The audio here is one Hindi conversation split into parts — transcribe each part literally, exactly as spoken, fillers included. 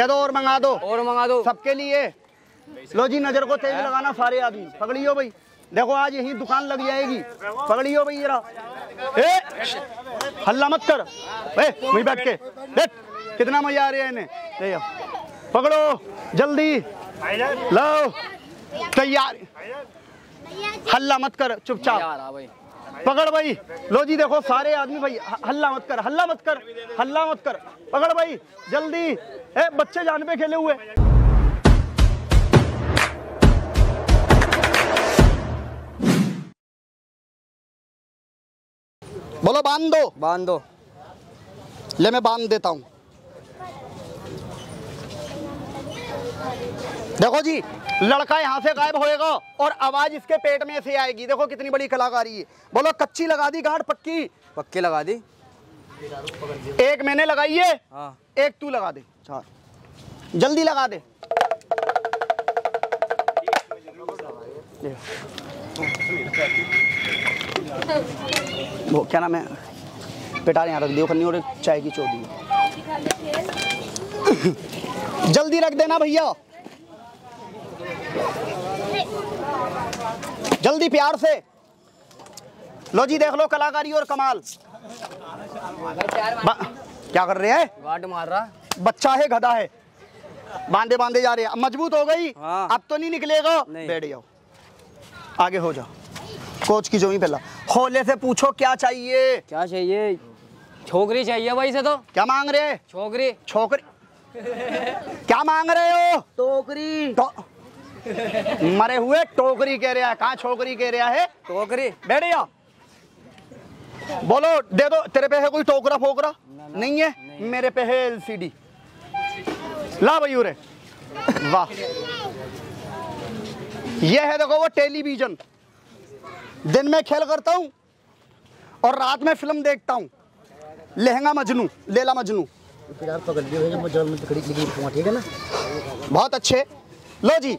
कह दो और मंगा दो, और मंगा दो सबके लिए। लो जी नजर को तेज लगाना सारे आदमी, पकड़ियो भाई। देखो आज यही दुकान लग जाएगी, पकड़ियो भाई। जरा हल्ला मत कर, वहीं बैठ के देख कितना मजा आ रहा है इन्हें। पकड़ो जल्दी, लो तैयार, हल्ला मत कर, चुपचाप पकड़ भाई। लो जी देखो सारे आदमी भाई, हल्ला मत कर, हल्ला मत कर, हल्ला मत कर, पकड़ भाई जल्दी। ए बच्चे जान पे खेले हुए। बोलो बांध दो, बांध दो। ले मैं बांध देता हूँ। देखो जी लड़का यहाँ से गायब होएगा और आवाज इसके पेट में से आएगी। देखो कितनी बड़ी कलाकारी है। बोलो कच्ची लगा दी गांठ, पक्की पक्की लगा दी। एक मैंने लगाई है, एक तू लगा दे, चार जल्दी लगा दे। वो क्या नाम है पिटारे यहाँ रख दियो खन्नी, और चाय की चोटी जल्दी रख देना भैया, जल्दी प्यार से। लो जी देख लो कलाकारी और कमाल। क्या कर रहे हैं? गार्ड मार रहा बच्चा है, गधा है, बांधे बांधे जा रहे हैं। मजबूत हो गई हाँ। अब तो नहीं निकलेगा, बैठ जाओ आगे हो जाओ। कोच की जमी पहला होले से पूछो क्या चाहिए, क्या चाहिए। छोकरी चाहिए भाई से। तो क्या मांग रहे हैं? छोकरी छोकरी क्या मांग रहे हो? टोकरी तो... मरे हुए टोकरी कह रहा है, कहाँ छोकरी कह रहा है, टोकरी। बैठ जाओ, बोलो दे दो। तेरे पे है कोई टोकरा फोकरा? नहीं है। नहीं। मेरे पे है एलसीडी। ला भाई उरे, वाह। ये है देखो वो टेलीविजन, दिन में खेल करता हूँ और रात में फिल्म देखता हूँ। लहंगा मजनू, लेला मजनू। ठीक है ना, बहुत अच्छे। लो जी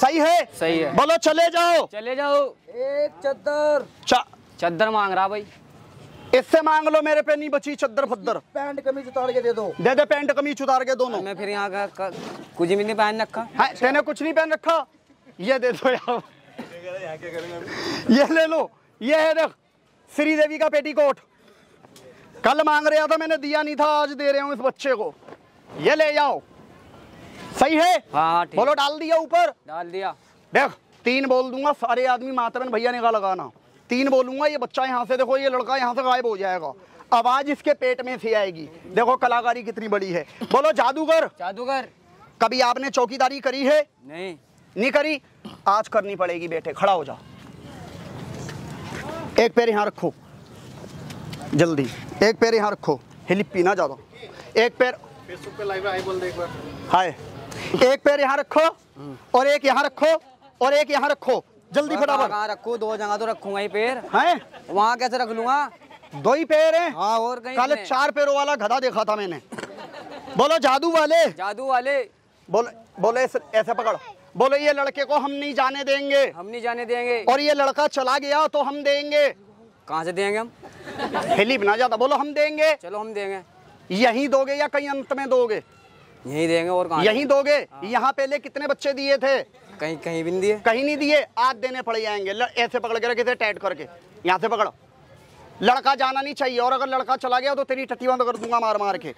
सही है, सही है। बोलो चले जाओ, चले जाओ। एक चद्दर, चद्दर मांग रहा भाई, इससे मांग लो। मेरे पे नहीं बची चद्दर फद्दर। पैंट कमीज उतार के दे दो, दे दे पैंट कमीज उतार के दोनों। मैं फिर यहाँ का कुछ भी नहीं पहन रखा। हाँ, तेने कुछ नहीं पहन रखा, ये दे दो यार। ये ले लो, ये है देख श्रीदेवी का पेटीकोट। कल मांग रहा था, मैंने दिया नहीं था, आज दे रहे हूँ इस बच्चे को। ये ले जाओ, सही है। हाँ, बोलो डाल दिया ऊपर, डाल दिया। देख तीन बोल दूंगा, सारे आदमी मातरन भैया निगाह लगाना। तीन बोलूंगा, ये बच्चा यहाँ से, देखो ये लड़का यहाँ से गायब हो जाएगा, आवाज इसके पेट में से आएगी। देखो कलाकारी कितनी बड़ी है। बोलो जादूगर, जादूगर। कभी आपने चौकीदारी करी है? नहीं, नहीं करी। आज करनी पड़ेगी बेटे, खड़ा हो जा। एक पैर यहाँ रखो जल्दी, एक पैर यहाँ रखो, हिलिप पीना ज्यादा। एक पैर फेसबुक पे लाइव आई बोल दे एक बार, हाय। एक पैर यहाँ रखो और एक यहाँ रखो और एक यहाँ रखो, जल्दी फटाफट। कहाँ रखो? दो जगह तो रखूंगा ही पैर। हैं? वहाँ कैसे रख लूंगा? दो ही पैर हैं। हाँ, और कहीं काले चार पैरों वाला गधा देखा था मैंने। बोलो जादू वाले, जादू वाले। बोलो बोलो ऐसे पकड़। बोलो ये लड़के को हम नहीं जाने देंगे, हम नहीं जाने देंगे। और ये लड़का चला गया तो हम देंगे। कहाँ से देंगे हम? हिली बना जाता। बोलो हम देंगे, चलो हम देंगे। यही दोगे या कहीं अंत में दोगे? यही देंगे। और कहाँ? यही दोगे। यहाँ पहले कितने बच्चे दिए थे? कहीं कहीं भी नहीं दिए, कहीं नहीं दिए। आज देने पड़ जाएंगे। ऐसे पकड़ के रखे थे टाइट करके, यहाँ से पकड़ो। लड़का जाना नहीं चाहिए, और अगर लड़का चला गया तो तेरी टट्टी बंद कर दूंगा मार मार के।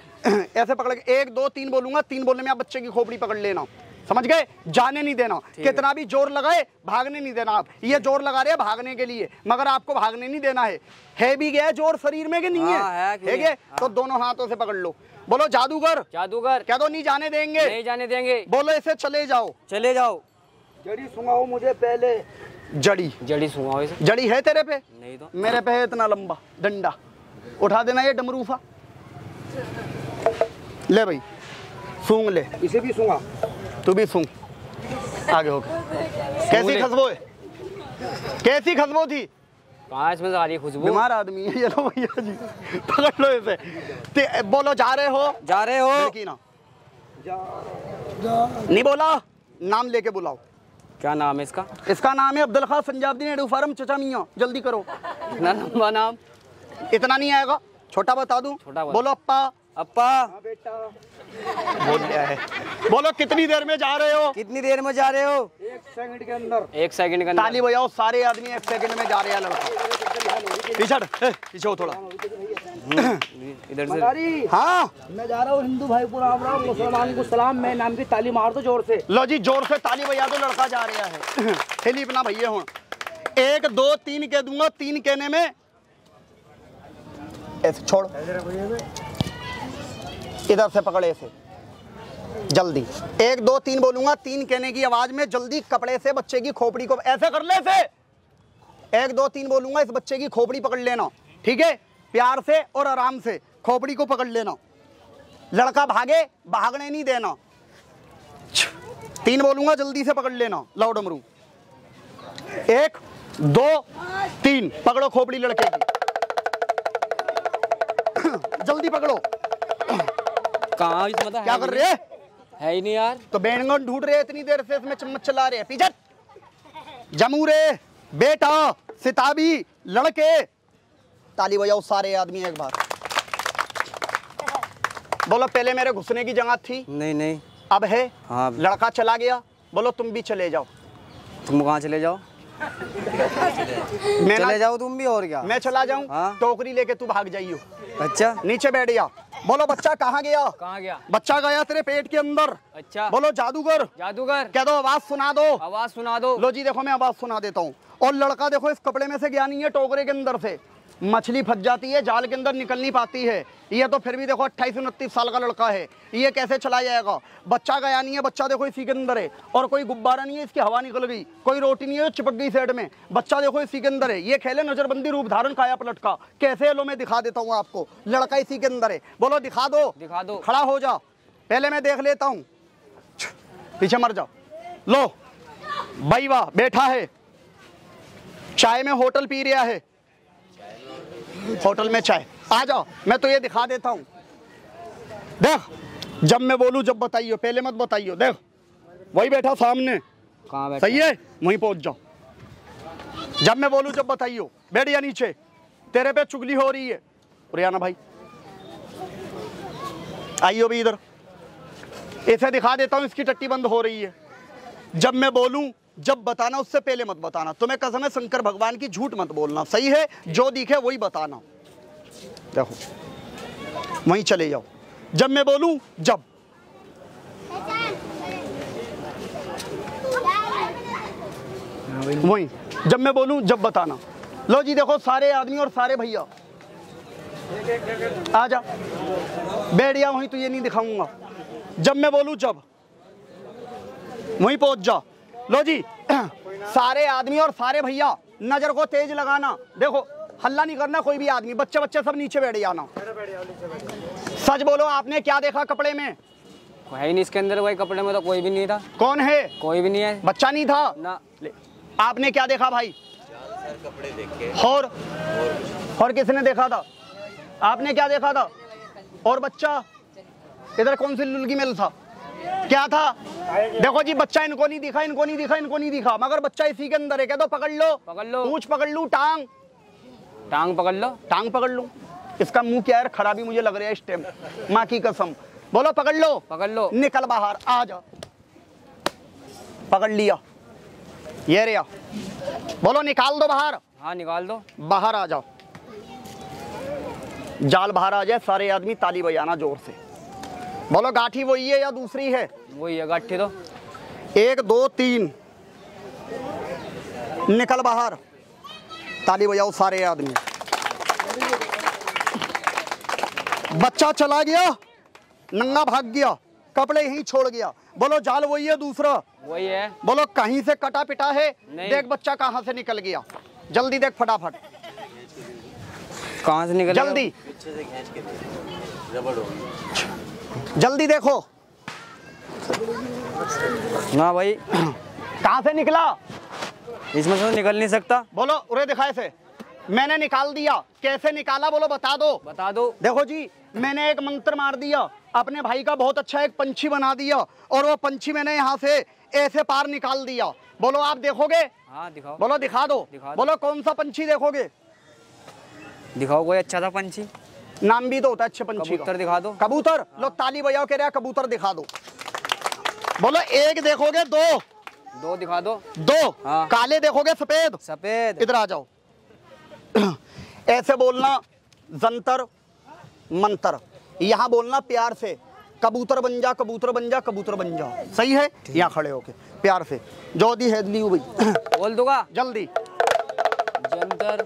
ऐसे पकड़ के एक दो तीन बोलूंगा, तीन बोलने में आप बच्चे की खोपड़ी पकड़ लेना, समझ गए? जाने नहीं देना, कितना भी जोर लगाए भागने नहीं देना। आप ये जोर लगा रहे हैं भागने के लिए, मगर आपको भागने नहीं देना है। है भी गया जोर शरीर में कि नहीं है? ठीक है, तो दोनों हाथों से पकड़ लो। बोलो जादूगर, जादूगर। क्या तो नहीं जाने देंगे, नहीं जाने देंगे। बोलो ऐसे चले जाओ, चले जाओ। जड़ी सुंघाओ मुझे पहले, जड़ी जड़ी सुंघाओ इसे। जड़ी है तेरे पे? नहीं। तो मेरे पे है इतना लंबा डंडा, उठा देना ये डमरूफा। ले भाई सूंघ ले, इसे भी सूंघा, तू भी सूंघ। आगे हो गया। कैसी खुशबू है, कैसी खुशबू थी? पांच में सारी खुशबू। बीमार आदमी है ये। लो भैया जी पकड़ लो इसे। बोलो जा रहे हो, जा रहे हो। ना जा, जा। नहीं बोला, नाम लेके बुलाओ। क्या नाम है इसका? इसका नाम है अब्दुल खान संजाबदी नेहरू फार्म चचा मियाँ। जल्दी करो, इतना नाम इतना नहीं आएगा, छोटा बता दूं। छोटा बोलो अप्पा, अप्पा बेटा बोल लिया है। बोलो कितनी देर में जा रहे हो? कितनी देर में जा रहे हो? एक सेकंड के अंदर। एक सेकंड के अंदर। ताली बजाओ सारे आदमी, एक सेकंड में जा रहे हैं लड़का। पीछे पीछे हो थोड़ा इधर से। हाँ मैं जा रहा हूँ हिंदू भाई पूरा मुसलमान को सलाम। मैं नाम की ताली मार दो जोर से। लो जी जोर से ताली बजा दो, लड़का जा रहा है। खेली अपना भैया हूँ। एक दो तीन कह दूंगा, तीन कहने में ऐसे छोड़, इधर से पकड़े से जल्दी। एक दो तीन बोलूंगा, तीन कहने की आवाज में जल्दी कपड़े से बच्चे की खोपड़ी को ऐसे कर ले से। एक दो तीन बोलूंगा, इस बच्चे की खोपड़ी पकड़ लेना, ठीक है? प्यार से और आराम से खोपड़ी को पकड़ लेना। लड़का भागे, भागने नहीं देना। तीन बोलूंगा जल्दी से पकड़ लेना। लाओ डमरू, एक दो तीन, पकड़ो खोपड़ी लड़के की, जल्दी पकड़ो। कहाँ इसमें क्या कर रहे हैं? है ही नहीं यार। तो बैंगन ढूंढ रहे इतनी देर से, इसमें चम्मच चला रहे हैं। पीछे जमूरे बेटा सिताबी लड़के। ताली बजाओ सारे आदमी एक बार। बोलो पहले मेरे घुसने की जगह थी? नहीं नहीं अब है। हाँ लड़का चला गया, बोलो तुम भी चले जाओ। तुम कहाँ चले जाओ? मैं चले जाओ तुम भी, और क्या मैं चला जाऊँ? हाँ? टोकरी लेके तू भाग जाइयो। अच्छा नीचे बैठ गया। बोलो बच्चा कहाँ गया? कहाँ गया? बच्चा गया तेरे पेट के अंदर। अच्छा बोलो जादूगर। जादूगर कह दो, आवाज सुना दो। आवाज सुना दो। लो जी देखो मैं आवाज सुना देता हूँ। और लड़का देखो इस कपड़े में से गया नहीं है, टोकरे के अंदर से मछली फंस जाती है, जाल के अंदर निकल नहीं पाती है। ये तो फिर भी देखो अट्ठाईस उनतीस साल का लड़का है, ये कैसे चला जाएगा? बच्चा गया नहीं है, बच्चा देखो इसी के अंदर है। और कोई गुब्बारा नहीं है, इसकी हवा निकल गई। कोई रोटी नहीं है, चिपक गई साइड में। बच्चा देखो इसी के अंदर है। ये खेले नजरबंदी, रूप धारण, काया पलट का। कैसे है लो मैं दिखा देता हूँ आपको। लड़का इसी के अंदर है। बोलो दिखा दो दिखा दो। खड़ा हो जा, पहले मैं देख लेता हूँ। पीछे मर जाओ। लो भाई वाह बैठा है, चाय में होटल पी रहा है, होटल में चाय। आ जाओ मैं तो ये दिखा देता हूँ। देख जब मैं बोलूँ जब बताइयो, पहले मत बताइयो। देख वही बैठा सामने। कहाँ बैठा? सही है वहीं पहुँच जाओ। जब मैं बोलूँ जब बताइयो। बैठ या नीचे, तेरे पे चुगली हो रही है। रियाना भाई आइयो भी इधर। इसे दिखा देता हूँ, इसकी टट्टी बंद हो रही है। जब मैं बोलूँ जब बताना, उससे पहले मत बताना। तुम्हें कसम है शंकर भगवान की, झूठ मत बोलना। सही है जो दिखे वही बताना। देखो वहीं चले जाओ। जब मैं बोलूं जब, वहीं जब मैं बोलूं जब बताना। लो जी देखो सारे आदमी और सारे भैया आ जा, बैठ जा वहीं। तो ये नहीं दिखाऊंगा। जब मैं बोलूं जब, वहीं पहुंच जा। लो जी सारे आदमी और सारे भैया, नजर को तेज लगाना। देखो हल्ला नहीं करना कोई भी आदमी, बच्चे बच्चे सब नीचे बैठ जाना। सच बोलो आपने क्या देखा कपड़े में? कोई नहीं इसके अंदर, कोई कपड़े में तो कोई भी नहीं था। कौन है? कोई भी नहीं है। बच्चा नहीं था ना। आपने क्या देखा भाई? सर कपड़े देखे। और और किसने देखा था? आपने क्या देखा था? और बच्चा इधर कौन सी लुलगी मेल था? क्या था? देखो जी बच्चा इनको नहीं दिखा, इनको नहीं दिखा, इनको नहीं दिखा, मगर बच्चा इसी के अंदर है। कह दो पकड़ लो पकड़ लो, पूंछ पकड़ लूं, टांग टांग पकड़ लो, टांग पकड़ लूं। इसका मुंह क्या यार खराबी मुझे लग रहा है इस टाइम, माँ की कसम। बोलो पकड़ लो पकड़ लो, निकल बाहर आ जा। पकड़ लिया ये रिया। बोलो निकाल दो बाहर। हाँ निकाल दो बाहर, आ जाओ जाल बाहर आ जाए। सारे आदमी ताली बजाना जोर से। बोलो गाठी वही है या दूसरी है? वही है गाठी। तो एक दो तीन, निकल बाहर। ताली बजाओ सारे आदमी। बच्चा चला गया, नंगा भाग गया, कपड़े यहीं छोड़ गया। बोलो जाल वही है दूसरा? वही है। बोलो कहीं से कटा पिटा है? देख बच्चा कहाँ से निकल गया, जल्दी देख फटाफट कहाँ से निकल, जल्दी पीछे से खींच के रबड़ हो, जल्दी देखो ना भाई कहाँ से निकला? इसमें से निकल नहीं सकता। बोलो उरे दिखाए से। मैंने निकाल दिया। कैसे निकाला बोलो बता दो बता दो। देखो जी मैंने एक मंत्र मार दिया, अपने भाई का बहुत अच्छा एक पंछी बना दिया, और वो पंछी मैंने यहाँ से ऐसे पार निकाल दिया। बोलो आप देखोगे? हाँ दिखाओ। बोलो दिखा दो, दिखा दो। बोलो कौन सा पंछी देखोगे? दिखाओ कोई अच्छा सा पंछी। नाम भी तो होता है अच्छे पंछी का। दिखा दो कबूतर। लो ताली बजाओ, कह रहा है कबूतर दिखा दो। बोलो एक देखोगे, दो दो दिखा दो, दो हाँ। काले देखोगे, सफेद सफेद। इधर आ जाओ। ऐसे बोलना जंतर मंतर, यहाँ बोलना प्यार से कबूतर बन जा, कबूतर बन जा, कबूतर बन जाओ। सही है? यहाँ खड़े होके प्यार से जोदी है भाई बोल दूंगा जल्दी। जंतर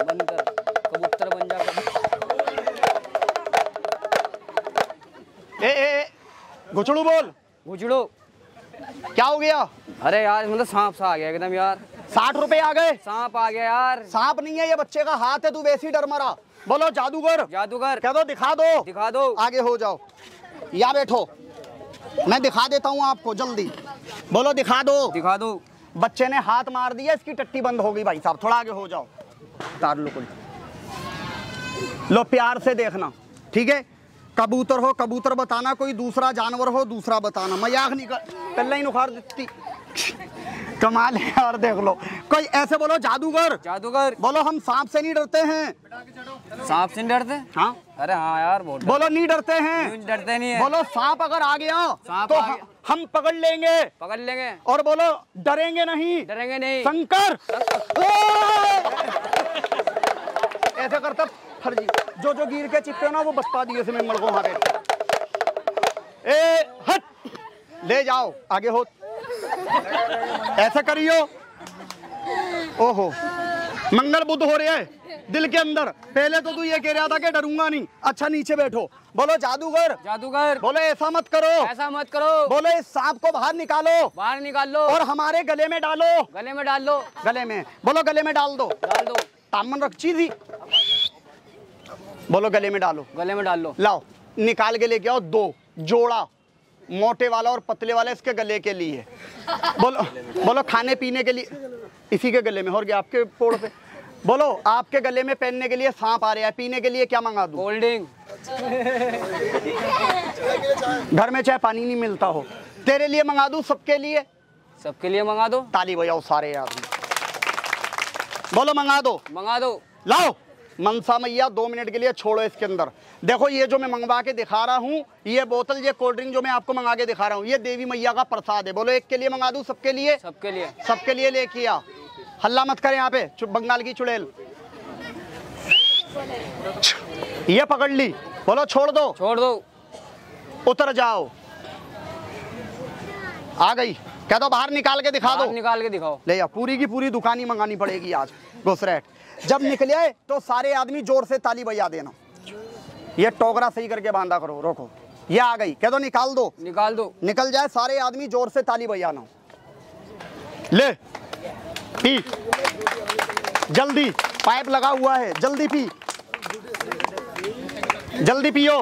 मंतर कबूतर बन जा कबूतर। ए ए घुचड़ू बोल। घुचड़ू क्या हो गया? अरे यार मतलब सांप सा आ गया एकदम यार। साठ रुपए आ गए। सांप आ गया यार। सांप नहीं है, ये बच्चे का हाथ है, तू वैसे ही डर मरा। बोलो जादूगर। जादूगर कह दो, दिखा दो दिखा दो। आगे हो जाओ या बैठो, मैं दिखा देता हूँ आपको। जल्दी बोलो दिखा दो दिखा दो। बच्चे ने हाथ मार दिया, इसकी टट्टी बंद हो गई। भाई साहब थोड़ा आगे हो जाओ। तार लो कुल। लो प्यार से देखना, ठीक है? कबूतर हो कबूतर बताना, कोई दूसरा जानवर हो दूसरा बताना। मजाक नहीं कर, पहले ही उखाड़ देती। कमाल है यार, देख लो। कोई ऐसे बोलो जादूगर। जादूगर बोलो हम सांप से नहीं डरते हैं। सांप से नहीं डरते? हाँ अरे हाँ यार बहुत। बोलो नहीं डरते हैं। डरते नहीं है। बोलो सांप अगर आ गया तो आ गया। हम पकड़ लेंगे पकड़ लेंगे। और बोलो डरेंगे नहीं डरेंगे नहीं। शंकर ऐसा करता फर्जी, जो जो गिर के चिपके ना वो बता दिए से मेम्बर को वहाँ पे। ए हट ले जाओ आगे हो। ऐसा करियो। ओहो मंगल बुद्ध हो रहे है दिल के अंदर। पहले तो तू ये कह रहा था कि डरूंगा नहीं। अच्छा नीचे बैठो। बोलो जादूगर। जादूगर बोलो ऐसा मत करो ऐसा मत करो। बोलो इस सांप को बाहर निकालो बाहर निकालो। और हमारे गले में डालो गले में डालो गले में। बोलो गले में डाल दो डाल दो। तामन रखी थी। बोलो गले में डालो गले में डालो। लाओ निकाल के लेके आओ। दो जोड़ा, मोटे वाला और पतले वाला, इसके गले के लिए। बोलो बोलो खाने पीने के लिए इसी के गले में। और गया आपके पोड़ पे। बोलो आपके गले में पहनने के लिए सांप आ रहा है, पीने के लिए क्या मंगा दूं? Cold drink. घर में चाहे पानी नहीं मिलता हो, तेरे लिए मंगा दूं। सबके लिए सबके लिए मंगा दो। ताली बजाओ सारे यार। बोलो मंगा दो मंगा दो। लाओ मनसा मैया, दो मिनट के लिए छोड़ो इसके अंदर। देखो ये जो मैं मंगवा के दिखा रहा हूँ, ये बोतल, ये कोल्ड ड्रिंक जो मैं आपको मंगा के दिखा रहा हूँ, ये देवी मैया का प्रसाद है। बोलो एक के लिए मंगा दूँ। सबके लिए सबके लिए सबके लिए लेके आ। हल्ला मत करें यहाँ पे, बंगाल की चुड़ैल। ये पकड़ ली। बोलो छोड़ दो छोड़ दो। उतर जाओ। आ गई। कह दो बाहर निकाल के दिखा दो निकाल के दिखाओ। ले जाओ। पूरी की पूरी दुकान ही मंगानी पड़ेगी आज घुसरैठ। जब निकले तो सारे आदमी जोर से ताली बजा देना। ये टोकरा सही करके बांधा करो। रोको। ये आ गई। कह दो निकाल दो निकाल दो। निकल जाए सारे आदमी जोर से ताली बजाना। ले पी जल्दी, पाइप लगा हुआ है, जल्दी पी जल्दी पियो।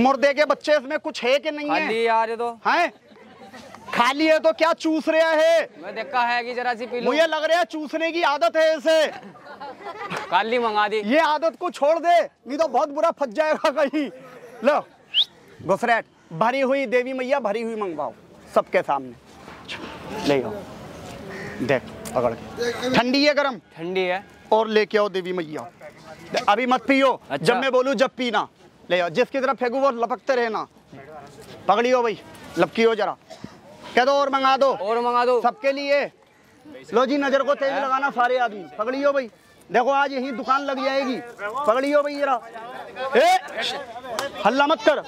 मुर्दे के बच्चे इसमें कुछ है कि नहीं है यार? ये तो है खाली है तो क्या चूस रहा है? मैं देखा है कि जरा सी पी लूं। मुझे लग रहा है चूसने की आदत है इसे। खाली मंगा दी। ये आदत को छोड़ दे, नहीं तो बहुत बुरा फंस जाएगा कहीं। लो घुसरैठ भरी हुई देवी मैया भरी हुई मंगवाओ सबके सामने। ले आओ। देख पकड़ के। ठंडी है गर्म? ठंडी है। और लेके आओ देवी मैया। अभी मत पियो। अच्छा। जब मैं बोलूँ जब पीना। ले आओ। जिसकी तरफ फेंकू वो लपकते रहना। पकड़ियो भाई, लपकी हो जरा। कह दो और मंगा दो और मंगा दो। सबके लिए। लो जी नजर को तेज लगाना सारे आदमी। पकड़ियो भाई, देखो आज यही दुकान लग जाएगी। पकड़ियो भाई जरा। ए हल्ला मत कर।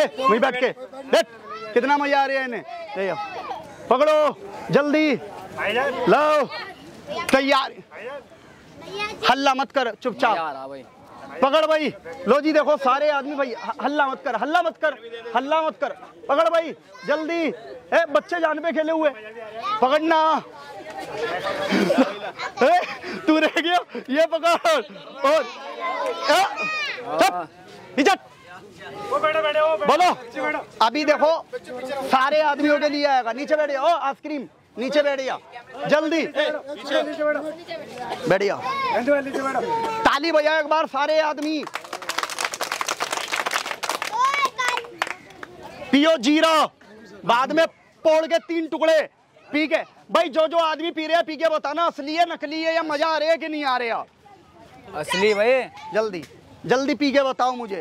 ए वहीं बैठ के देख कितना मजा आ रहा है इन्हें। ले आओ पकड़ो जल्दी। लो तैयार। हल्ला मत कर, चुपचाप पकड़ भाई। लो जी देखो सारे आदमी भाई। हल्ला मत कर हल्ला मत कर हल्ला मत कर। पकड़ भाई जल्दी। ए बच्चे जान पे खेले हुए पकड़ना। ए तू रह गया, ये पकड़। और चुप। बोलो अभी देखो सारे आदमियों के लिए आएगा। नीचे बैठे। ओ आइसक्रीम नीचे बैठिया जल्दी। बैठिया। ताली बजाओ एक बार सारे आदमी। पियो जीरा, बाद में पोड़ के तीन टुकड़े। पी के भाई जो जो आदमी पी रहे हैं पी के बताना असली है नकली है या मजा आ रहा है कि नहीं आ रहा है। असली भाई जल्दी जल्दी पी के बताओ मुझे।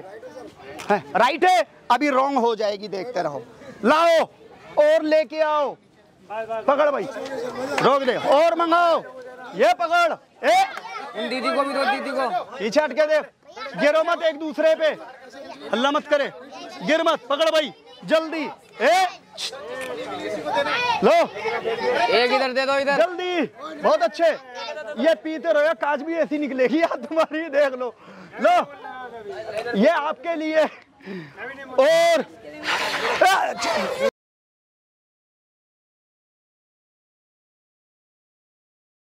राइट है अभी रॉन्ग हो जाएगी देखते रहो। लाओ और लेके आओ पकड़ भाई रोक दे और मंगाओ ये पकड़ ए दीदी को भी रोक दीदी को पीछे हटके देख गिरो मत एक दूसरे पे हल्ला मत करे गिर मत पकड़ भाई जल्दी ए लो एक इधर दे दो इधर जल्दी बहुत अच्छे ये पीते रहो कांच भी ऐसी निकलेगी यार तुम्हारी देख लो लो ये आपके लिए और